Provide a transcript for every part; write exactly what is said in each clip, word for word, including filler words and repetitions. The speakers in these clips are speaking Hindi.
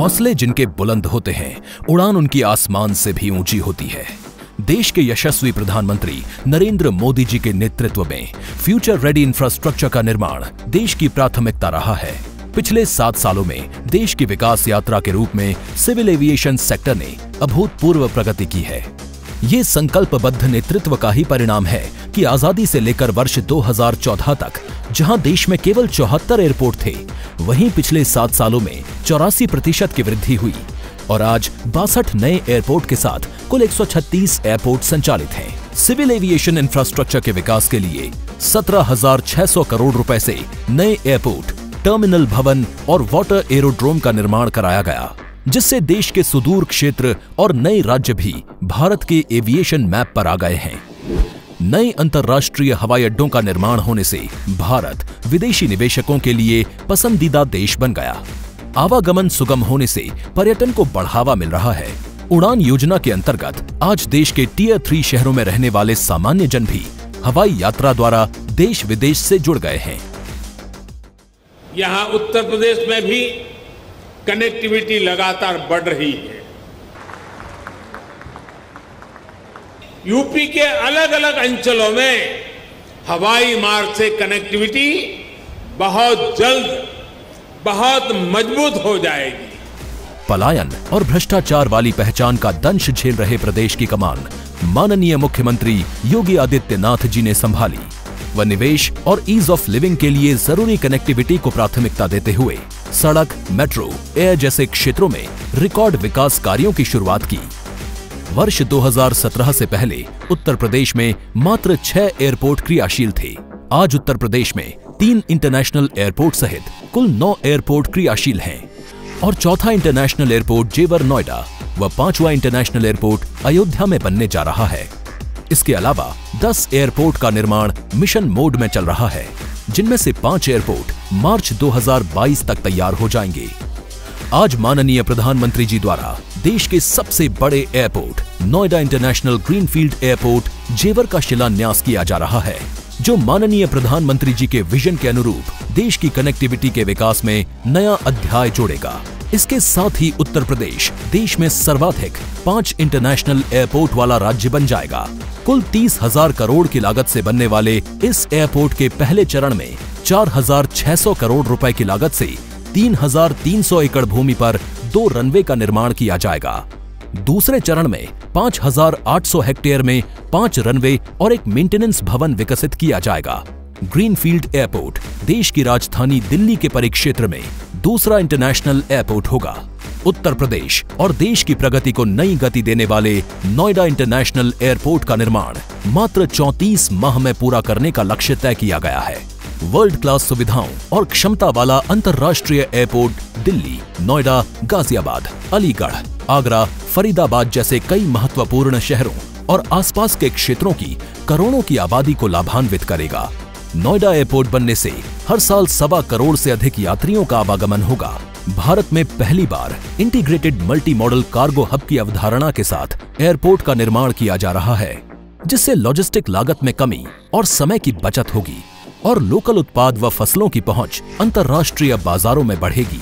हौसले जिनके बुलंद होते हैं, उड़ान उनकी आसमान से भी ऊंची होती है। देश के यशस्वी प्रधानमंत्री नरेंद्र मोदी जी के नेतृत्व में फ्यूचर रेडी इंफ्रास्ट्रक्चर का निर्माण देश की प्राथमिकता रहा है। पिछले सात सालों में देश की विकास यात्रा के रूप में सिविल एविएशन सेक्टर ने अभूतपूर्व प्रगति की है। ये संकल्पबद्ध नेतृत्व का ही परिणाम है कि आजादी से लेकर वर्ष दो हजार चौदह तक जहां देश में केवल चौहत्तर एयरपोर्ट थे, वहीं पिछले सात सालों में चौरासी प्रतिशत की वृद्धि हुई और आज बासठ नए एयरपोर्ट के साथ कुल एक सौ छत्तीस एयरपोर्ट संचालित हैं। सिविल एविएशन इंफ्रास्ट्रक्चर के विकास के लिए सत्रह हजार छह सौ करोड़ रुपए से नए एयरपोर्ट, टर्मिनल भवन और वाटर एरोड्रोम का निर्माण कराया गया, जिससे देश के सुदूर क्षेत्र और नए राज्य भी भारत के एविएशन मैप पर आ गए हैं। नए अंतर्राष्ट्रीय हवाई अड्डों का निर्माण होने से भारत विदेशी निवेशकों के लिए पसंदीदा देश बन गया। आवागमन सुगम होने से पर्यटन को बढ़ावा मिल रहा है। उड़ान योजना के अंतर्गत आज देश के टीयर थ्री शहरों में रहने वाले सामान्य जन भी हवाई यात्रा द्वारा देश विदेश से जुड़ गए हैं। यहाँ उत्तर प्रदेश में भी कनेक्टिविटी लगातार बढ़ रही है। यूपी के अलग अलग अंचलों में हवाई मार्ग से कनेक्टिविटी बहुत जल्द बहुत मजबूत हो जाएगी। पलायन और भ्रष्टाचार वाली पहचान का दंश झेल रहे प्रदेश की कमान माननीय मुख्यमंत्री योगी आदित्यनाथ जी ने संभाली। वह निवेश और ईज ऑफ लिविंग के लिए जरूरी कनेक्टिविटी को प्राथमिकता देते हुए सड़क, मेट्रो, एयर जैसे क्षेत्रों में रिकॉर्ड विकास कार्यों की शुरुआत की। वर्ष दो हजार सत्रह से पहले उत्तर प्रदेश में मात्र छह एयरपोर्ट क्रियाशील थे। आज उत्तर प्रदेश में तीन इंटरनेशनल एयरपोर्ट सहित कुल नौ एयरपोर्ट क्रियाशील हैं और चौथा इंटरनेशनल एयरपोर्ट जेवर नोएडा व पांचवा इंटरनेशनल एयरपोर्ट अयोध्या में बनने जा रहा है। इसके अलावा दस एयरपोर्ट का निर्माण मिशन मोड में चल रहा है, जिनमें से पांच एयरपोर्ट मार्च दो हजार बाईस तक तैयार हो जाएंगे। आज माननीय प्रधानमंत्री जी द्वारा देश के सबसे बड़े airport Noida international greenfield airport Jewar का शिलान्यास किया जा रहा है, जो माननीय प्रधानमंत्री जी के विजन के अनुरूप देश की कनेक्टिविटी के विकास में नया अध्याय जोड़ेगा। इसके साथ ही उत्तर प्रदेश देश में सर्वाधिक पांच इंटरनेशनल एयरपोर्ट वाला राज्य बन जाएगा। कुल तीस हजार करोड़ की लागत से बनने वाले इस एयरपोर्ट के पहले चरण में चार हजार छह सौ करोड़ रुपए की लागत से तीन हजार तीन सौ एकड़ भूमि पर दो रनवे का निर्माण किया जाएगा। दूसरे चरण में पांच हजार आठ सौ हेक्टेयर में पांच रनवे और एक मेंटेनेंस भवन विकसित किया जाएगा। ग्रीनफील्ड एयरपोर्ट देश की राजधानी दिल्ली के परिक्षेत्र में दूसरा इंटरनेशनल एयरपोर्ट होगा। उत्तर प्रदेश और देश की प्रगति को नई गति देने वाले नोएडा इंटरनेशनल एयरपोर्ट का निर्माण मात्र चौंतीस माह में पूरा करने का लक्ष्य तय किया गया है। वर्ल्ड क्लास सुविधाओं और क्षमता वाला अंतर्राष्ट्रीय एयरपोर्ट दिल्ली, नोएडा, गाजियाबाद, अलीगढ़, आगरा, फरीदाबाद जैसे कई महत्वपूर्ण शहरों और आसपास के क्षेत्रों की करोड़ों की आबादी को लाभान्वित करेगा। नोएडा एयरपोर्ट बनने से हर साल सवा करोड़ से अधिक यात्रियों का आवागमन होगा। भारत में पहली बार integrated multi modal cargo hub की अवधारणा के साथ एयरपोर्ट का निर्माण किया जा रहा है, जिससे लॉजिस्टिक लागत में कमी और समय की बचत होगी और लोकल उत्पाद व फसलों की पहुंच अंतर्राष्ट्रीय बाजारों में बढ़ेगी।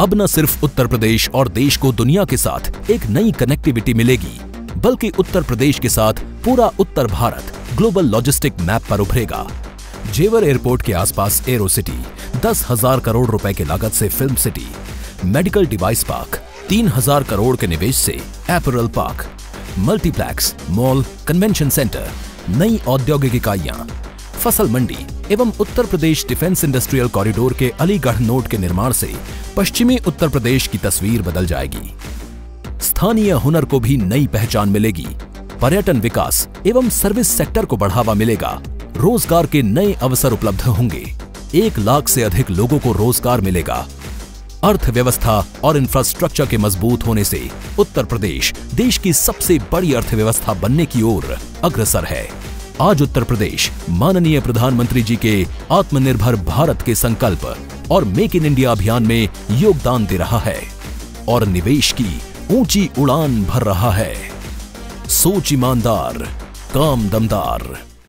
अब न सिर्फ उत्तर प्रदेश और देश को दुनिया के साथ एक नई कनेक्टिविटी मिलेगी, बल्कि उत्तर प्रदेश के साथ पूरा उत्तर भारत ग्लोबल लॉजिस्टिक मैप पर उभरेगा। जेवर एयरपोर्ट के आसपास एरो सिटी, दस हजार करोड़ रुपए की लागत से film city, medical device park, तीन हजार करोड़ के निवेश से apparel park, multiplex, mall, convention centre, नई औद्योगिक इकाइयां, फसल मंडी एवं Uttar Pradesh defence industrial corridor के अलीगढ़ नोड के निर्माण से पश्चिमी उत्तर प्रदेश की तस्वीर बदल जाएगी। स्थानीय हुनर को भी नई पहचान मिलेगी। पर्यटन विकास एवं सर्विस सेक्टर को बढ़ावा मिलेगा। रोजगार के नए अवसर उपलब्ध होंगे। एक लाख से अधिक लोगों को रोजगार मिलेगा। अर्थव्यवस्था और इंफ्रास्ट्रक्चर के मजबूत होने से उत्तर प्रदेश देश की सबसे बड़ी अर्थव्यवस्था बनने की ओर अग्रसर है। आज उत्तर प्रदेश माननीय प्रधानमंत्री जी के आत्मनिर्भर भारत के संकल्प और मेक इन इंडिया अभियान में योगदान दे रहा है और निवेश की ऊंची उड़ान भर रहा है। सोच ईमानदार, काम दमदार।